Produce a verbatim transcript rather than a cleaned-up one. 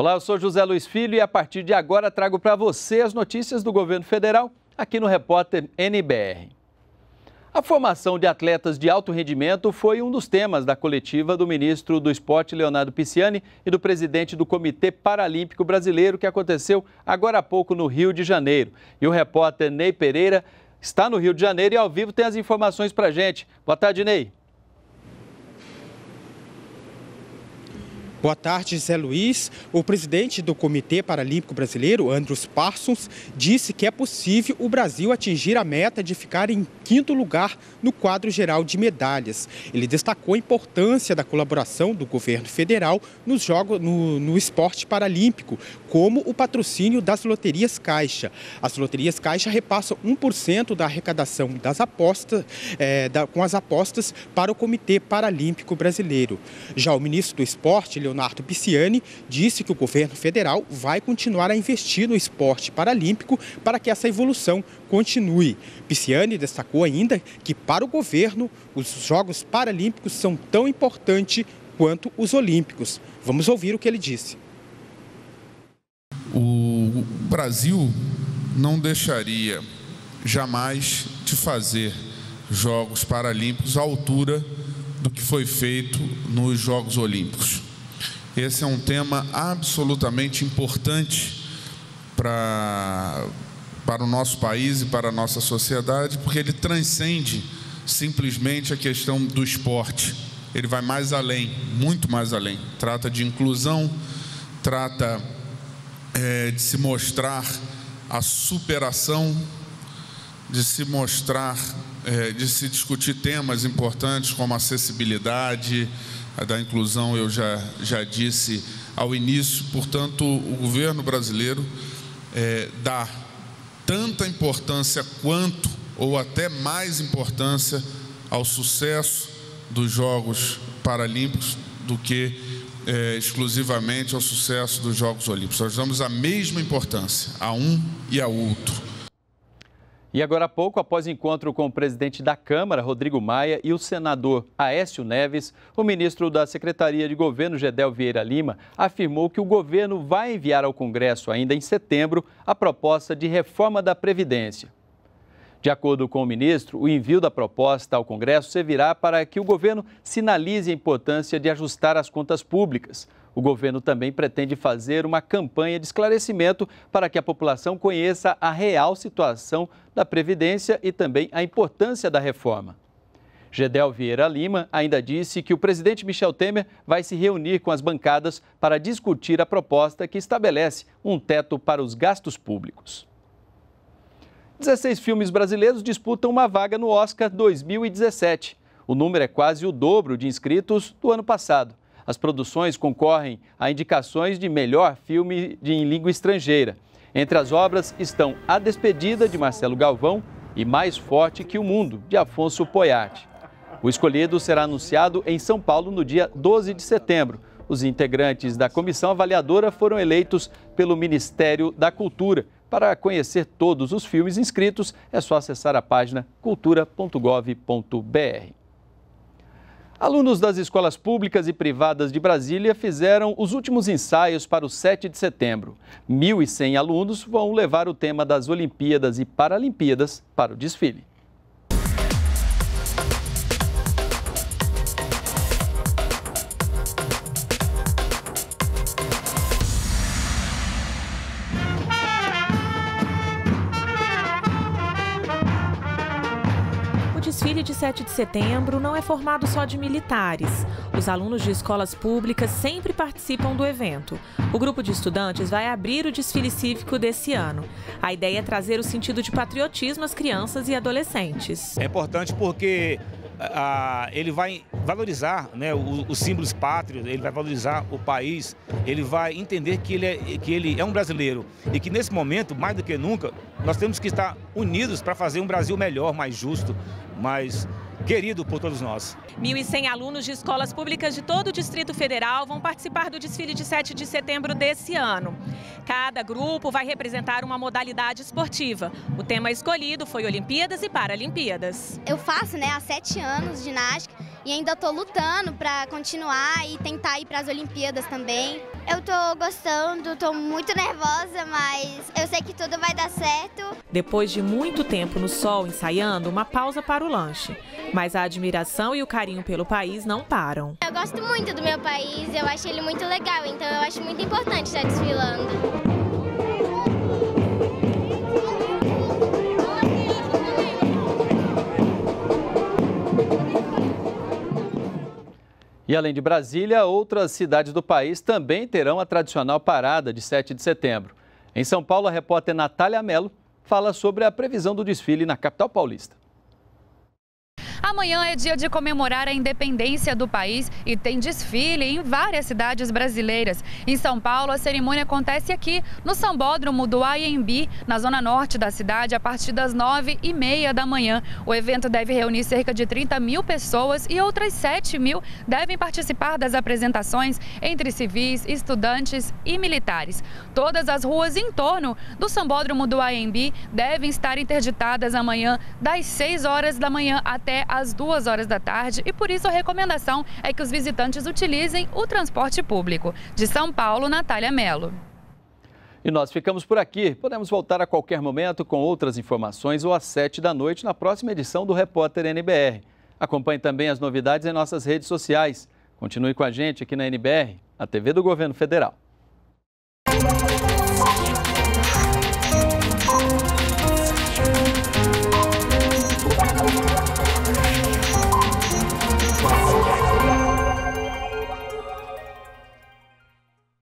Olá, eu sou José Luiz Filho e a partir de agora trago para você as notícias do governo federal aqui no Repórter N B R. A formação de atletas de alto rendimento foi um dos temas da coletiva do ministro do Esporte, Leonardo Picciani, e do presidente do Comitê Paralímpico Brasileiro, que aconteceu agora há pouco no Rio de Janeiro. E o repórter Ney Pereira está no Rio de Janeiro e ao vivo tem as informações para a gente. Boa tarde, Ney. Boa tarde, José Luiz. O presidente do Comitê Paralímpico Brasileiro, Andrew Parsons, disse que é possível o Brasil atingir a meta de ficar em quinto lugar no quadro geral de medalhas. Ele destacou a importância da colaboração do governo federal nos jogos, no, no esporte paralímpico, como o patrocínio das loterias Caixa. As loterias Caixa repassam um por cento da arrecadação das apostas, é, da, com as apostas para o Comitê Paralímpico Brasileiro. Já o ministro do Esporte, Leonardo Picciani, disse que o governo federal vai continuar a investir no esporte paralímpico para que essa evolução continue. Picciani destacou ainda que, para o governo, os Jogos Paralímpicos são tão importantes quanto os Olímpicos. Vamos ouvir o que ele disse. O Brasil não deixaria jamais de fazer Jogos Paralímpicos à altura do que foi feito nos Jogos Olímpicos. Esse é um tema absolutamente importante para, para o nosso país e para a nossa sociedade, porque ele transcende simplesmente a questão do esporte. Ele vai mais além, muito mais além. Trata de inclusão, trata é, de se mostrar a superação, de se mostrar, é, de se discutir temas importantes como acessibilidade, da inclusão, eu já, já disse ao início. Portanto, o governo brasileiro é, dá tanta importância quanto, ou até mais importância, ao sucesso dos Jogos Paralímpicos do que é, exclusivamente ao sucesso dos Jogos Olímpicos. Nós damos a mesma importância a um e a outro. E agora há pouco, após encontro com o presidente da Câmara, Rodrigo Maia, e o senador Aécio Neves, o ministro da Secretaria de Governo, Geddel Vieira Lima, afirmou que o governo vai enviar ao Congresso, ainda em setembro, a proposta de reforma da Previdência. De acordo com o ministro, o envio da proposta ao Congresso servirá para que o governo sinalize a importância de ajustar as contas públicas. O governo também pretende fazer uma campanha de esclarecimento para que a população conheça a real situação da Previdência e também a importância da reforma. Geddel Vieira Lima ainda disse que o presidente Michel Temer vai se reunir com as bancadas para discutir a proposta que estabelece um teto para os gastos públicos. dezesseis filmes brasileiros disputam uma vaga no Oscar dois mil e dezessete. O número é quase o dobro de inscritos do ano passado. As produções concorrem a indicações de melhor filme de, em língua estrangeira. Entre as obras estão A Despedida, de Marcelo Galvão, e Mais Forte que o Mundo, de Afonso Poyart. O escolhido será anunciado em São Paulo no dia doze de setembro. Os integrantes da comissão avaliadora foram eleitos pelo Ministério da Cultura. Para conhecer todos os filmes inscritos, é só acessar a página cultura ponto gov ponto br. Alunos das escolas públicas e privadas de Brasília fizeram os últimos ensaios para o sete de setembro. mil e cem alunos vão levar o tema das Olimpíadas e Paralimpíadas para o desfile. O desfile de sete de setembro não é formado só de militares. Os alunos de escolas públicas sempre participam do evento. O grupo de estudantes vai abrir o desfile cívico desse ano. A ideia é trazer o sentido de patriotismo às crianças e adolescentes. É importante porque ah, ele vai valorizar, né, os símbolos pátrios, ele vai valorizar o país, ele vai entender que ele, é, que ele é um brasileiro e que nesse momento, mais do que nunca, nós temos que estar unidos para fazer um Brasil melhor, mais justo, mais querido por todos nós. mil e cem alunos de escolas públicas de todo o Distrito Federal vão participar do desfile de sete de setembro desse ano. Cada grupo vai representar uma modalidade esportiva. O tema escolhido foi Olimpíadas e Paralimpíadas. Eu faço, né, há sete anos ginástica e ainda estou lutando para continuar e tentar ir para as Olimpíadas também. Eu tô gostando, tô muito nervosa, mas eu sei que tudo vai dar certo. Depois de muito tempo no sol ensaiando, uma pausa para o lanche. Mas a admiração e o carinho pelo país não param. Eu gosto muito do meu país, eu acho ele muito legal, então eu acho muito importante estar desfilando. E além de Brasília, outras cidades do país também terão a tradicional parada de sete de setembro. Em São Paulo, a repórter Natália Mello fala sobre a previsão do desfile na capital paulista. Amanhã é dia de comemorar a independência do país e tem desfile em várias cidades brasileiras. Em São Paulo, a cerimônia acontece aqui, no Sambódromo do Iambi, na zona norte da cidade, a partir das nove e meia da manhã. O evento deve reunir cerca de trinta mil pessoas e outras sete mil devem participar das apresentações entre civis, estudantes e militares. Todas as ruas em torno do Sambódromo do Iambi devem estar interditadas amanhã, das seis horas da manhã até às duas horas da tarde, e por isso a recomendação é que os visitantes utilizem o transporte público. De São Paulo, Natália Mello. E nós ficamos por aqui. Podemos voltar a qualquer momento com outras informações ou às sete da noite na próxima edição do Repórter N B R. Acompanhe também as novidades em nossas redes sociais. Continue com a gente aqui na N B R, a T V do Governo Federal.